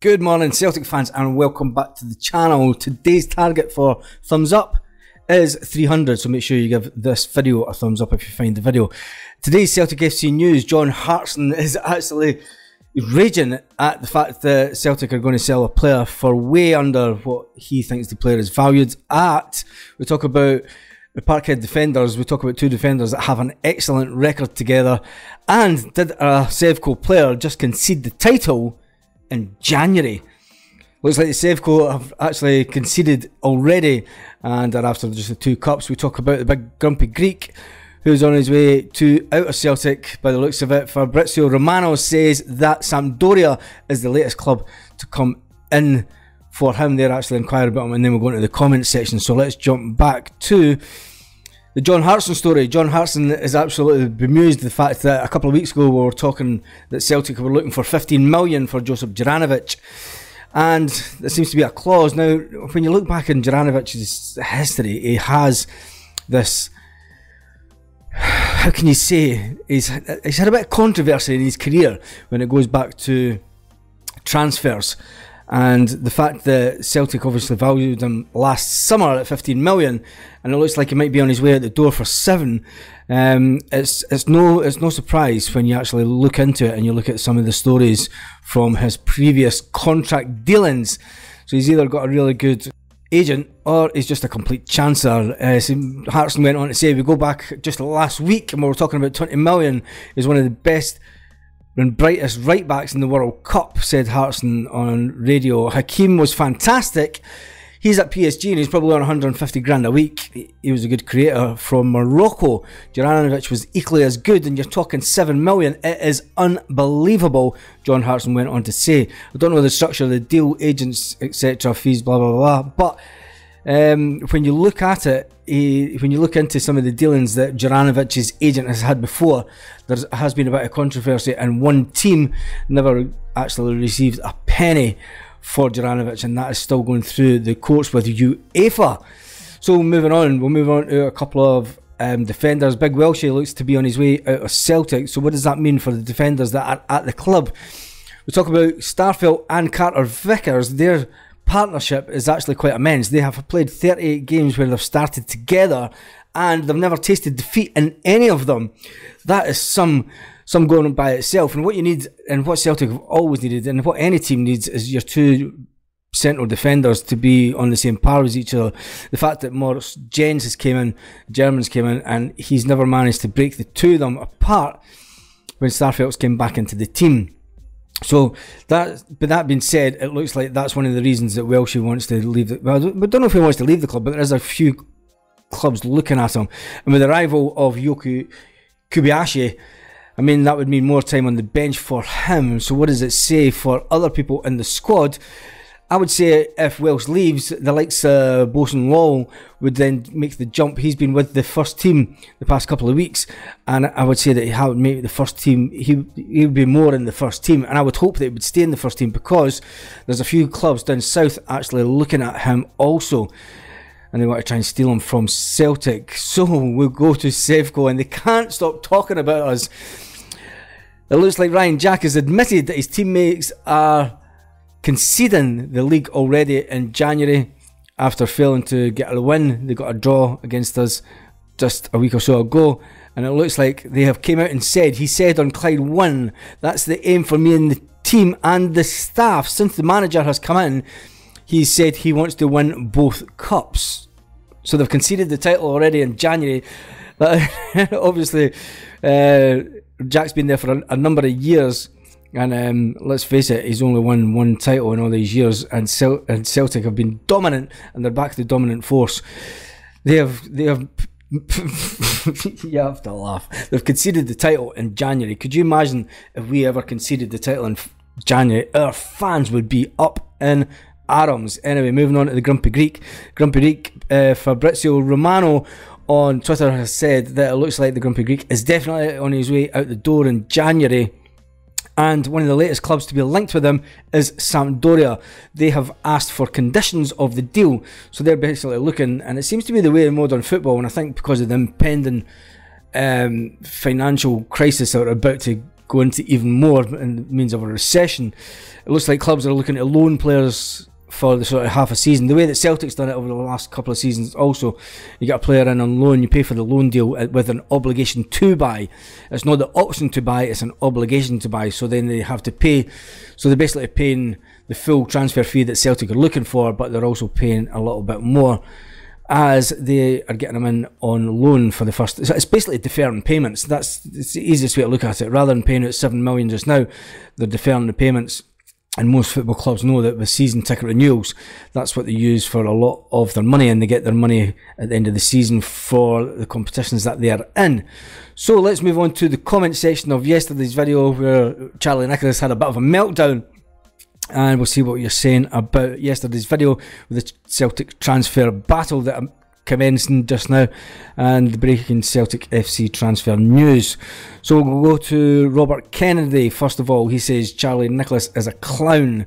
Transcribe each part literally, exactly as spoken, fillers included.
Good morning Celtic fans and welcome back to the channel. Today's target for thumbs up is three hundred, so make sure you give this video a thumbs up if you find the video. Today's Celtic F C news, John Hartson is actually raging at the fact that Celtic are going to sell a player for way under what he thinks the player is valued at. We talk about the Parkhead defenders, we talk about two defenders that have an excellent record together, and did a Sevco player just concede the title in January? Looks like the Sevco have actually conceded already and are after just the two cups. We talk about the big grumpy Greek who's on his way to out of Celtic by the looks of it. Fabrizio Romano says that Sampdoria is the latest club to come in for him. They're actually inquiring about him, and then we'll go into the comments section. So let's jump back to the John Hartson story. John Hartson is absolutely bemused at the fact that a couple of weeks ago we were talking that Celtic were looking for fifteen million for Josip Juranović, and there seems to be a clause. Now, when you look back in Juranovic's history, he has this, how can you say, he's, he's had a bit of controversy in his career when it goes back to transfers, and the fact that Celtic obviously valued him last summer at fifteen million, and it looks like he might be on his way out the door for seven. Um, it's it's no it's no surprise when you actually look into it and you look at some of the stories from his previous contract dealings. So he's either got a really good agent or he's just a complete chancer. Uh, so Hartson went on to say, we go back just last week and we were talking about twenty million is one of the best and brightest right backs in the World Cup, said Hartson on radio. Hakim was fantastic. He's at P S G and he's probably on a hundred and fifty grand a week. He was a good creator from Morocco. Juranović was equally as good, and you're talking seven million. It is unbelievable, John Hartson went on to say. I don't know the structure of the deal, agents, et cetera, fees, blah, blah, blah. But um, when you look at it, he, when you look into some of the dealings that Juranovic's agent has had before, there has been a bit of controversy, and one team never actually received a penny for Juranović, and that is still going through the courts with UEFA. So moving on, we'll move on to a couple of um, defenders. Big Welshie looks to be on his way out of Celtic, so what does that mean for the defenders that are at the club? We talk about Starfield and Carter Vickers. They're partnership is actually quite immense. They have played thirty-eight games where they've started together, and they've never tasted defeat in any of them. That is some some going on by itself. And what you need, and what Celtic have always needed, and what any team needs, is your two central defenders to be on the same par as each other. The fact that Morris Jens has came in, Germans came in, and he's never managed to break the two of them apart when Starfield's came back into the team. So that, but that being said, it looks like that's one of the reasons that Welshie wants to leave. The, well, I don't know if he wants to leave the club, but there is a few clubs looking at him. And with the arrival of Yuki Kubayashi, I mean, that would mean more time on the bench for him. So what does it say for other people in the squad? I would say if Welsh leaves, the likes of Bosun Wall would then make the jump. He's been with the first team the past couple of weeks, and I would say that he would make the first team. He he would be more in the first team, and I would hope that he would stay in the first team, because there's a few clubs down south actually looking at him also, and they want to try and steal him from Celtic. So we'll go to Sevco, and they can't stop talking about us. It looks like Ryan Jack has admitted that his teammates are conceding the league already in January after failing to get a win. They got a draw against us just a week or so ago, and it looks like they have came out and said, he said on Clyde one, that's the aim for me and the team and the staff. Since the manager has come in, he said he wants to win both cups. So they've conceded the title already in January. That, obviously uh, Jack's been there for a, a number of years, and um, let's face it, he's only won one title in all these years, and, Cel and Celtic have been dominant, and they're back to the dominant force. They have, they have, you have to laugh, they've conceded the title in January. Could you imagine if we ever conceded the title in January? Our fans would be up in arms. Anyway, moving on to the Grumpy Greek. Grumpy Greek, uh, Fabrizio Romano on Twitter has said that it looks like the Grumpy Greek is definitely on his way out the door in January, and one of the latest clubs to be linked with them is Sampdoria. They have asked for conditions of the deal, so they're basically looking, and it seems to be the way in modern football, and I think because of the impending um, financial crisis that we're about to go into even more and means of a recession. It looks like clubs are looking to loan players for the sort of half a season, the way that Celtic's done it over the last couple of seasons. Also, you get a player in on loan, you pay for the loan deal with an obligation to buy. It's not the option to buy, it's an obligation to buy, so then they have to pay. So they're basically paying the full transfer fee that Celtic are looking for, but they're also paying a little bit more as they are getting them in on loan for the first. It's basically deferring payments. That's it's the easiest way to look at it. Rather than paying out seven million just now, they're deferring the payments. And most football clubs know that with season ticket renewals, that's what they use for a lot of their money, and they get their money at the end of the season for the competitions that they are in. So let's move on to the comment section of yesterday's video, where Charlie Nicholas had a bit of a meltdown, and we'll see what you're saying about yesterday's video with the Celtic transfer battle that I'm commencing just now, and the breaking Celtic F C transfer news. So we'll go to Robert Kennedy first of all. He says Charlie Nicholas is a clown,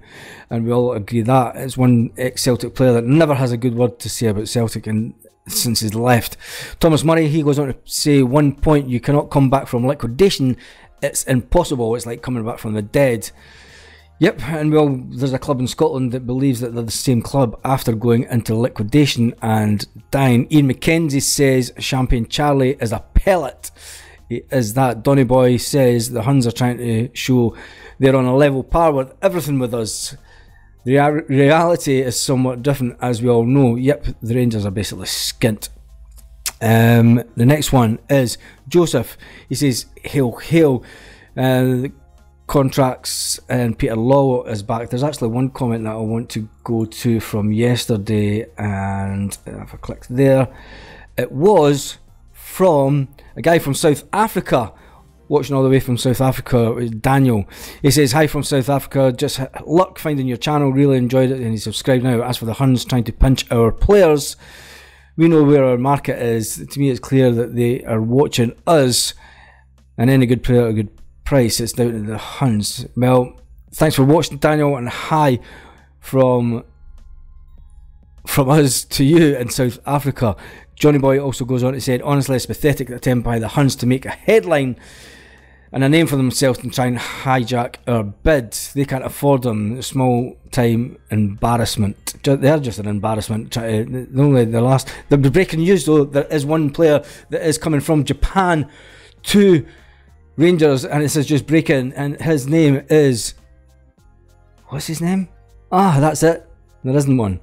and we all agree that. It's one ex-Celtic player that never has a good word to say about Celtic and since he's left. Thomas Murray, he goes on to say, one point, you cannot come back from liquidation, it's impossible, it's like coming back from the dead. Yep, and well, there's a club in Scotland that believes that they're the same club after going into liquidation and dying. Ian McKenzie says, Champagne Charlie is a pellet. He is that. Johnny Boy says, the Huns are trying to show they're on a level par with everything with us. The rea reality is somewhat different, as we all know. Yep, the Rangers are basically skint. Um, the next one is Joseph. He says, hail, hail. Uh, Contracts and Peter Law is back. There's actually one comment that I want to go to from yesterday, and if I click there, it was from a guy from South Africa, watching all the way from South Africa, Daniel. He says, hi from South Africa, just luck finding your channel, really enjoyed it, and he's subscribed now. As for the Huns trying to pinch our players, we know where our market is. To me, it's clear that they are watching us, and any good player at a good price, it's down to the Huns. Well, thanks for watching, Daniel, and hi from from us to you in South Africa. Johnny Boy also goes on to say, honestly, it's pathetic the attempt by the Huns to make a headline and a name for themselves and try and hijack our bid. They can't afford them. Small time embarrassment. They are just an embarrassment. The only the last the breaking news though, there is one player that is coming from Japan to Rangers, and it says just break in, and his name is, what's his name? Ah, that's it. There isn't one.